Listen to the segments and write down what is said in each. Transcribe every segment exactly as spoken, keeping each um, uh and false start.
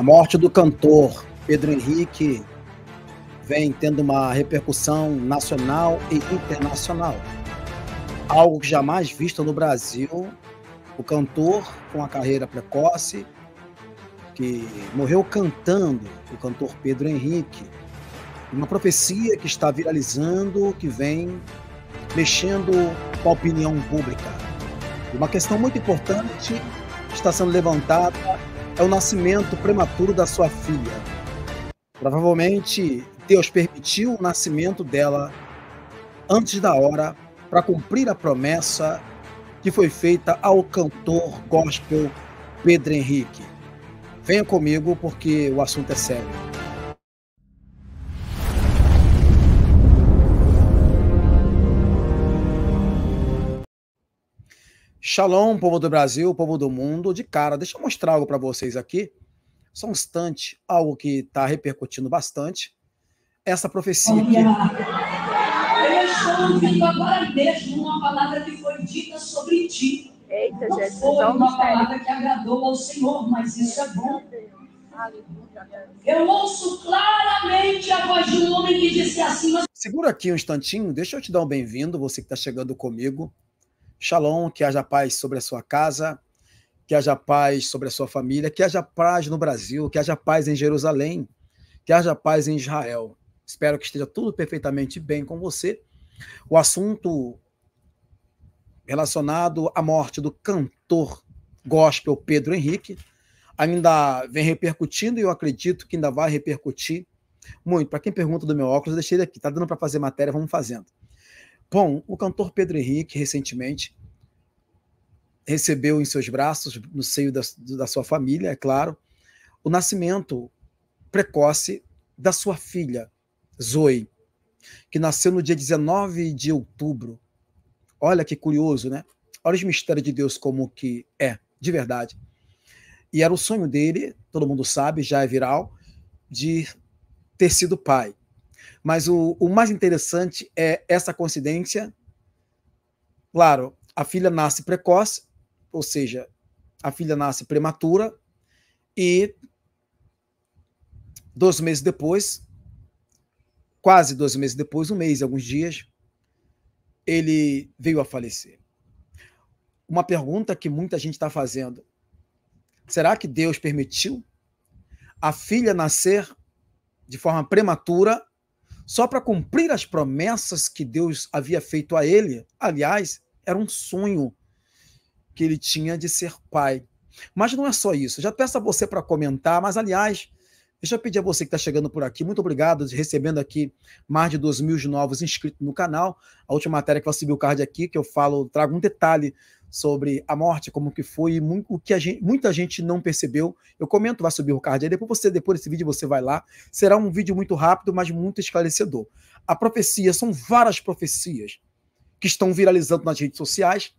A morte do cantor Pedro Henrique vem tendo uma repercussão nacional e internacional. Algo jamais visto no Brasil. O cantor com a carreira precoce, que morreu cantando, o cantor Pedro Henrique. Uma profecia que está viralizando, que vem mexendo com a opinião pública. Uma questão muito importante que está sendo levantada é o nascimento prematuro da sua filha. Provavelmente, Deus permitiu o nascimento dela antes da hora para cumprir a promessa que foi feita ao cantor gospel Pedro Henrique. Venha comigo porque o assunto é sério. Shalom, povo do Brasil, povo do mundo. De cara, deixa eu mostrar algo para vocês aqui. Só um instante, algo que está repercutindo bastante. Essa profecia aqui. Eu estou ouvindo agora mesmo uma palavra que foi dita sobre ti. Eita, não Jesus, foi uma palavra que agradou ao Senhor, mas isso é bom. Eu ouço claramente a voz de um homem que disse assim... Mas... Segura aqui um instantinho, deixa eu te dar um bem-vindo, você que está chegando comigo. Shalom, que haja paz sobre a sua casa, que haja paz sobre a sua família, que haja paz no Brasil, que haja paz em Jerusalém, que haja paz em Israel. Espero que esteja tudo perfeitamente bem com você. O assunto relacionado à morte do cantor gospel Pedro Henrique ainda vem repercutindo e eu acredito que ainda vai repercutir muito. Para quem pergunta do meu óculos, eu deixei ele aqui. Está dando para fazer matéria, vamos fazendo. Bom, o cantor Pedro Henrique, recentemente, recebeu em seus braços, no seio da, da sua família, é claro, o nascimento precoce da sua filha, Zoe, que nasceu no dia dezenove de outubro. Olha que curioso, né? Olha os mistérios de Deus como que é, de verdade. E era o sonho dele, todo mundo sabe, já é viral, de ter sido pai. Mas o, o mais interessante é essa coincidência. Claro, a filha nasce precoce, ou seja, a filha nasce prematura e dois meses depois, quase dois meses depois, um mês, alguns dias, ele veio a falecer. Uma pergunta que muita gente está fazendo. Será que Deus permitiu a filha nascer de forma prematura só para cumprir as promessas que Deus havia feito a ele? Aliás, era um sonho que ele tinha de ser pai. Mas não é só isso. Já peço a você para comentar, mas, aliás, deixa eu pedir a você que está chegando por aqui, muito obrigado, recebendo aqui mais de dois mil novos inscritos no canal. A última matéria que vai subir o card aqui, que eu falo, trago um detalhe sobre a morte, como que foi, o que a gente, muita gente não percebeu. Eu comento, vai subir o card aí, depois você, depois desse vídeo você vai lá. Será um vídeo muito rápido, mas muito esclarecedor. A profecia, são várias profecias que estão viralizando nas redes sociais,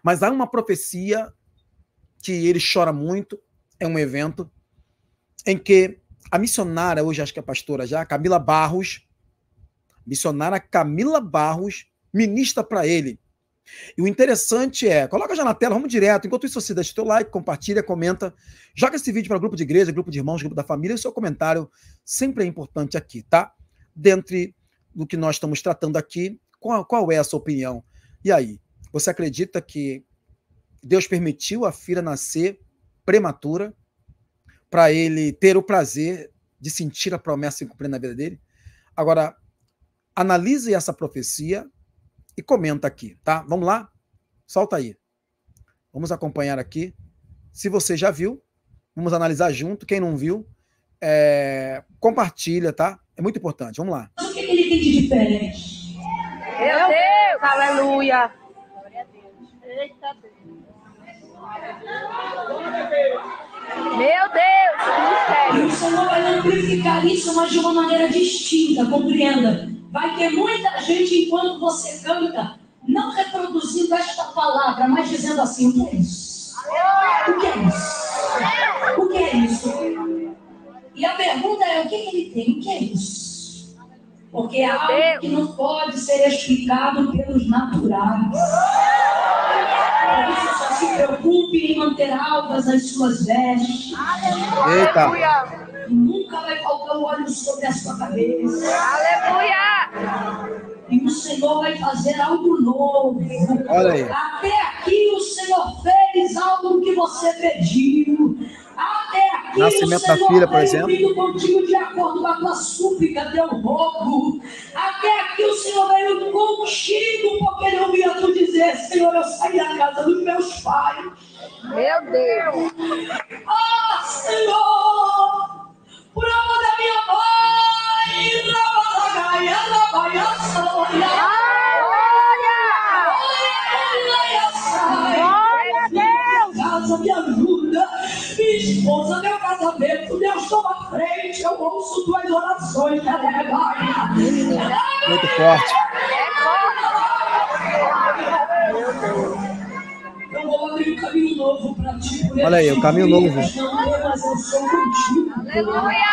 mas há uma profecia que ele chora muito, é um evento em que a missionária, hoje acho que é pastora já, Camila Barros, missionária Camila Barros, ministra para ele. E o interessante é, coloca já na tela, vamos direto. Enquanto isso, você deixa o seu like, compartilha, comenta. Joga esse vídeo para grupo de igreja, grupo de irmãos, grupo da família. E o seu comentário sempre é importante aqui, tá? Dentro do que nós estamos tratando aqui, qual, qual é a sua opinião? E aí, você acredita que Deus permitiu a filha nascer prematura para ele ter o prazer de sentir a promessa e cumprir na vida dele? Agora, analise essa profecia e comenta aqui, tá? Vamos lá? Solta aí. Vamos acompanhar aqui. Se você já viu, vamos analisar junto. Quem não viu, é... compartilha, tá? É muito importante. Vamos lá. O que ele tem de diferente? Meu Deus! Aleluia! Glória a Deus. Eita Deus! Meu Deus! O Senhor vai amplificar isso, mas de uma maneira distinta, compreenda. Vai ter muita gente, enquanto você canta, não reproduzindo esta palavra, mas dizendo assim, o que é isso? O que é isso? O que é isso? E a pergunta é, o que ele tem? O que é isso? Porque é algo que não pode ser explicado pelos naturais. Isso só se preocupe em manter altas as suas vestes. Aleluia! Nunca vai faltar o óleo sobre a sua cabeça. Aleluia! E o Senhor vai fazer algo novo. Olha aí. Até aqui o Senhor fez algo que você pediu. Até aqui Nascimento o Senhor da filha, por exemplo. Veio vindo contigo de acordo com a tua súplica, teu rogo. Até aqui o Senhor veio contigo, porque ele ouvia tu dizer: Senhor, eu saí da casa dos meus pais. Meu Deus! Ah, Senhor! Por amor da minha mãe, trabalha, trabalha, trabalha. Glória! Glória a Deus! Casa, me ajuda, minha esposa, meu casamento, Deus, toma frente, eu ouço tuas orações, aleluia. Muito forte. Eu vou abrir um caminho novo para ti. Olha aí, o caminho novo. Aleluia!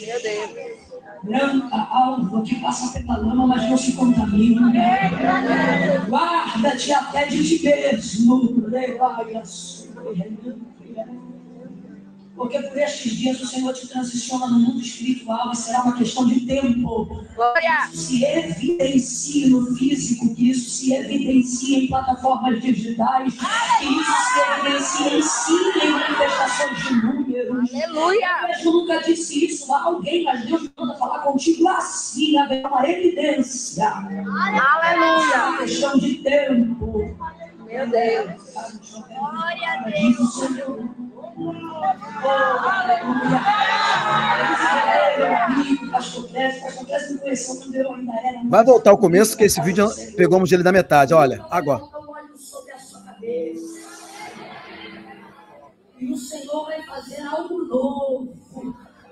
Meu Deus. Branca, alva, que passa pela lama, mas não se contamina. Guarda-te até de ti mesmo. Porque por estes dias o Senhor te transiciona no mundo espiritual e será uma questão de tempo. Glória. Isso se evidencia no físico, que isso se evidencia em plataformas digitais, que isso se evidencia em si, em manifestações de números. Aleluia! Deus nunca disse isso a alguém, mas Deus manda falar contigo assim, haver uma evidência. Aleluia! É uma questão de tempo. Meu Deus! Glória a Deus! Oh, aleluia! Vai voltar ao começo, que esse vídeo pegamos ele da metade. Olha, agora. E o Senhor vai fazer algo novo.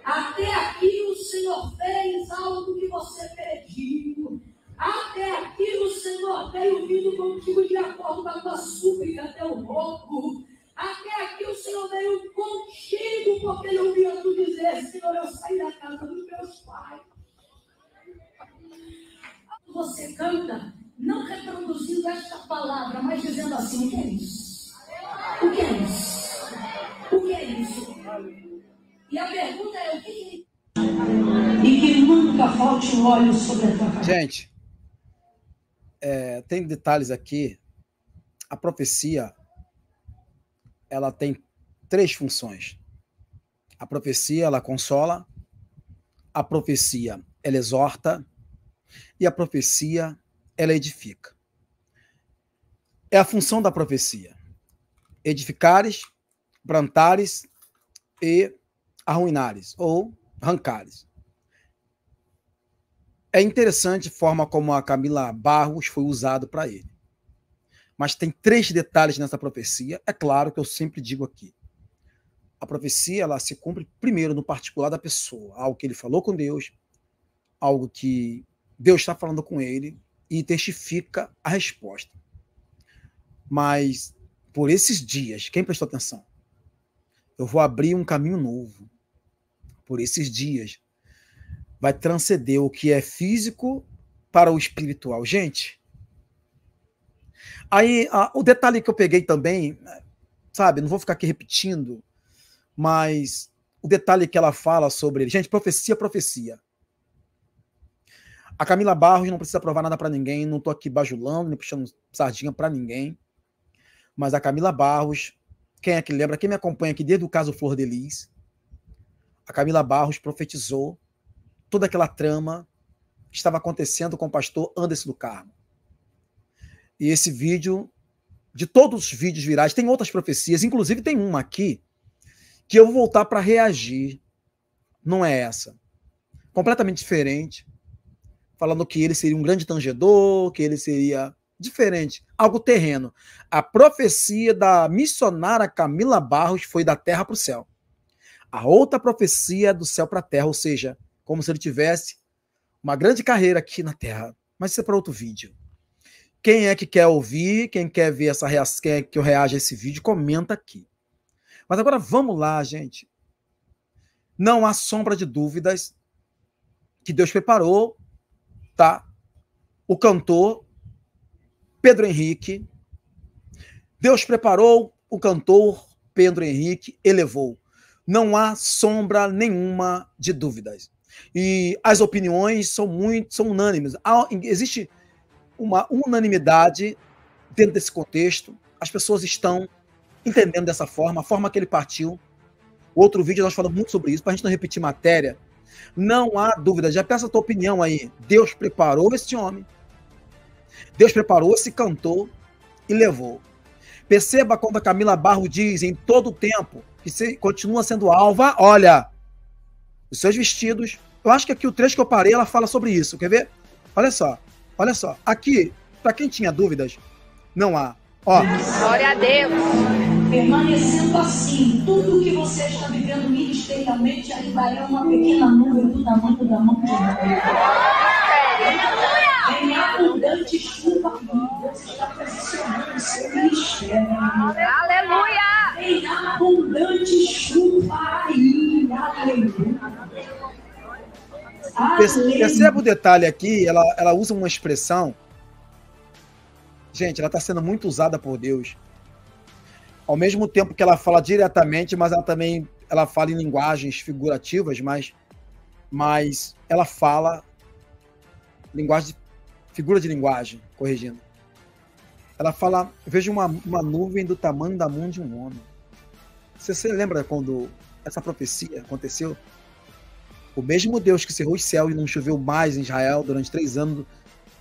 Até aqui o Senhor fez algo que você pediu. Até aqui o Senhor veio vindo contigo de acordo com a tua súplica, teu rogo. Até aqui o Senhor veio contigo, porque ele ouviu tu dizer: Senhor, eu saí da casa dos meus pais. Quando você canta, não reproduzindo esta palavra, mas dizendo assim: o que é isso? O que é isso? O que é isso? E a pergunta é: o que é isso? E que nunca falte o óleo sobre a tua cabeça. Gente, é, tem detalhes aqui. A profecia, ela tem três funções. A profecia, ela consola. A profecia, ela exorta. E a profecia, ela edifica. É a função da profecia. Edificares, plantares e arruinares, ou arrancares. É interessante a forma como a Camila Barros foi usada para ele. Mas tem três detalhes nessa profecia. É claro que eu sempre digo aqui. A profecia, ela se cumpre primeiro no particular da pessoa. Algo que ele falou com Deus, algo que Deus está falando com ele e testifica a resposta. Mas, por esses dias, quem prestou atenção? Eu vou abrir um caminho novo. Por esses dias, vai transcender o que é físico para o espiritual. Gente, aí, a, o detalhe que eu peguei também, sabe, não vou ficar aqui repetindo, mas o detalhe que ela fala sobre ele. Gente, profecia, profecia. A Camila Barros não precisa provar nada para ninguém, não estou aqui bajulando, nem puxando sardinha para ninguém, mas a Camila Barros, quem é que lembra, quem me acompanha aqui desde o caso Flor de Liz, a Camila Barros profetizou toda aquela trama que estava acontecendo com o pastor Anderson do Carmo. E esse vídeo, de todos os vídeos virais, tem outras profecias, inclusive tem uma aqui, que eu vou voltar para reagir. Não é essa. Completamente diferente. Falando que ele seria um grande tangedor, que ele seria diferente. Algo terreno. A profecia da missionária Camila Barros foi da terra para o céu. A outra profecia é do céu para a terra, ou seja, como se ele tivesse uma grande carreira aqui na terra. Mas isso é para outro vídeo. Quem é que quer ouvir, quem quer ver essa reação, quem é que eu reaja a esse vídeo, comenta aqui. Mas agora vamos lá, gente. Não há sombra de dúvidas que Deus preparou, tá? O cantor Pedro Henrique. Deus preparou o cantor Pedro Henrique, elevou. Não há sombra nenhuma de dúvidas. E as opiniões são muito, são unânimes. Há, existe uma unanimidade dentro desse contexto. As pessoas estão entendendo dessa forma, a forma que ele partiu. Outro vídeo nós falamos muito sobre isso, para a gente não repetir matéria. Não há dúvida, já peço a tua opinião aí. Deus preparou este homem. Deus preparou esse cantor e levou. Perceba quando a Camila Barros diz em todo o tempo que se continua sendo alva, olha, os seus vestidos. Eu acho que aqui o trecho que eu parei, ela fala sobre isso. Quer ver? Olha só, olha só. Aqui, para quem tinha dúvidas, não há. Ó. Glória a Deus. Permanecendo assim, tudo o que você está vivendo ministerialmente ainda é uma pequena nuvem do tamanho da mão de Deus. Em abundante chuva, Deus está posicionando o seu ministério. Aleluia! Em abundante chuva aí, aleluia. Perceba o detalhe aqui, ela, ela usa uma expressão. Gente, ela está sendo muito usada por Deus. Ao mesmo tempo que ela fala diretamente, mas ela também ela fala em linguagens figurativas, mas, mas ela fala linguagem de figura de linguagem, corrigindo. Ela fala, veja uma, uma nuvem do tamanho da mão de um homem. Você, você lembra quando essa profecia aconteceu? O mesmo Deus que cerrou os céus e não choveu mais em Israel durante três anos,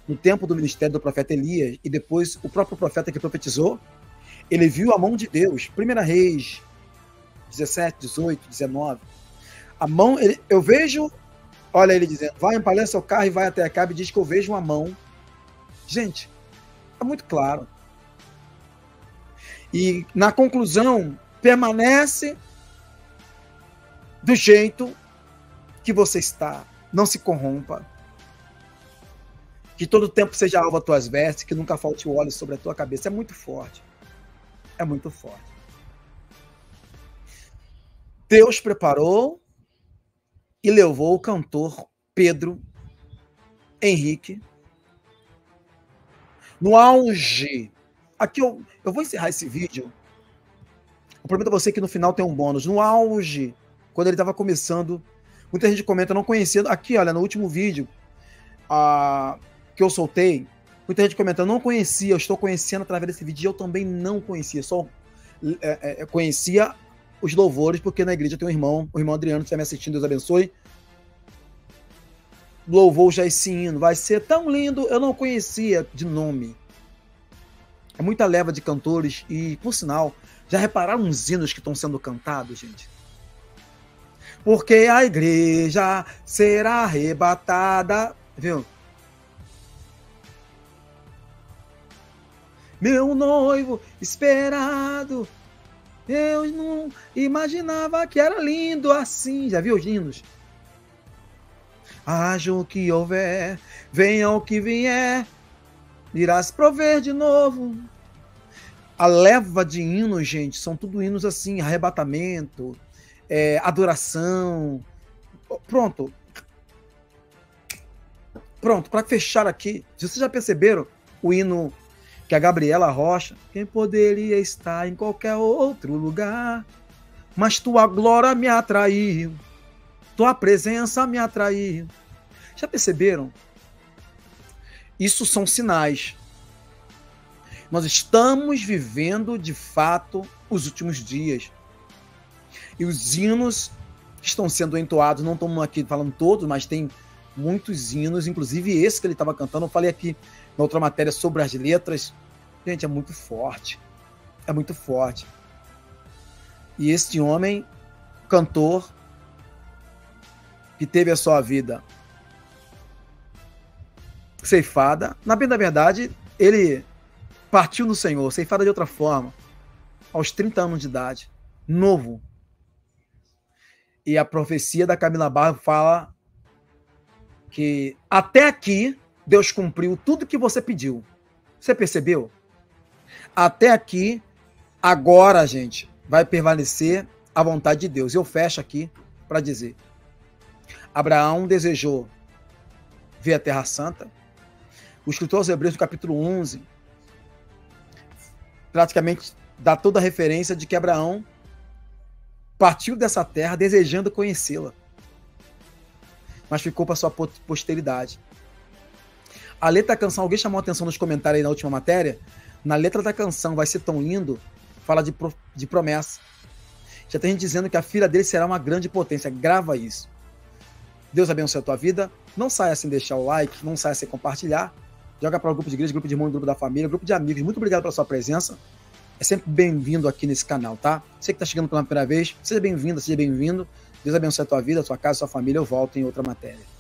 no tempo do ministério do profeta Elias, e depois o próprio profeta que profetizou, ele viu a mão de Deus. primeira Reis dezessete, dezoito, dezenove. A mão, ele, eu vejo, olha ele dizendo, vai, empalha seu carro e vai até Acabe e diz que eu vejo uma mão. Gente, é muito claro. E na conclusão, permanece do jeito que você está. Não se corrompa. Que todo tempo seja alva as tuas vestes, que nunca falte o óleo sobre a tua cabeça. É muito forte. É muito forte. Deus preparou e levou o cantor Pedro Henrique no auge. Aqui eu, eu vou encerrar esse vídeo. Eu prometo a você que no final tem um bônus. No auge, quando ele estava começando, muita gente comenta, eu não conhecia. Aqui, olha, no último vídeo a, que eu soltei, muita gente comenta, eu não conhecia, eu estou conhecendo através desse vídeo, eu também não conhecia, só é, é, conhecia os louvores, porque na igreja tem um irmão, o irmão Adriano, que está me assistindo, Deus abençoe. Louvou já esse hino, vai ser tão lindo, eu não conhecia de nome. É muita leva de cantores e, por sinal, já repararam uns hinos que estão sendo cantados, gente? Porque a igreja será arrebatada, viu? Meu noivo esperado... Eu não imaginava que era lindo assim. Já viu os hinos? Haja o que houver, venha o que vier, irás prover de novo. A leva de hinos, gente, são tudo hinos assim, arrebatamento, é, adoração. Pronto. Pronto, para fechar aqui, vocês já perceberam o hino... que a Gabriela Rocha, quem poderia estar em qualquer outro lugar, mas tua glória me atraiu, tua presença me atraiu. Já perceberam? Isso são sinais. Nós estamos vivendo, de fato, os últimos dias. E os hinos que estão sendo entoados, não estamos aqui falando todos, mas tem muitos hinos, inclusive esse que ele estava cantando, eu falei aqui, na outra matéria sobre as letras, gente, é muito forte, é muito forte. E este homem, cantor, que teve a sua vida ceifada, na verdade, ele partiu no Senhor, ceifada de outra forma, aos trinta anos de idade, novo. E a profecia da Camila Barros fala que até aqui, Deus cumpriu tudo que você pediu. Você percebeu? Até aqui, agora, gente, vai permanecer a vontade de Deus. Eu fecho aqui para dizer. Abraão desejou ver a Terra Santa. O escritor aos Hebreus, no capítulo onze, praticamente dá toda a referência de que Abraão partiu dessa terra desejando conhecê-la, mas ficou para sua posteridade. A letra da canção, alguém chamou a atenção nos comentários aí na última matéria, na letra da canção Vai Ser Tão Lindo, fala de, pro, de promessa. Já tem gente dizendo que a filha dele será uma grande potência. Grava isso. Deus abençoe a tua vida. Não saia sem deixar o like, não saia sem compartilhar. Joga para o grupo de igreja, grupo de irmão, grupo da família, grupo de amigos. Muito obrigado pela sua presença. É sempre bem-vindo aqui nesse canal, tá? Você que está chegando pela primeira vez, seja bem-vindo, seja bem-vindo. Deus abençoe a tua vida, a tua casa, a sua família. Eu volto em outra matéria.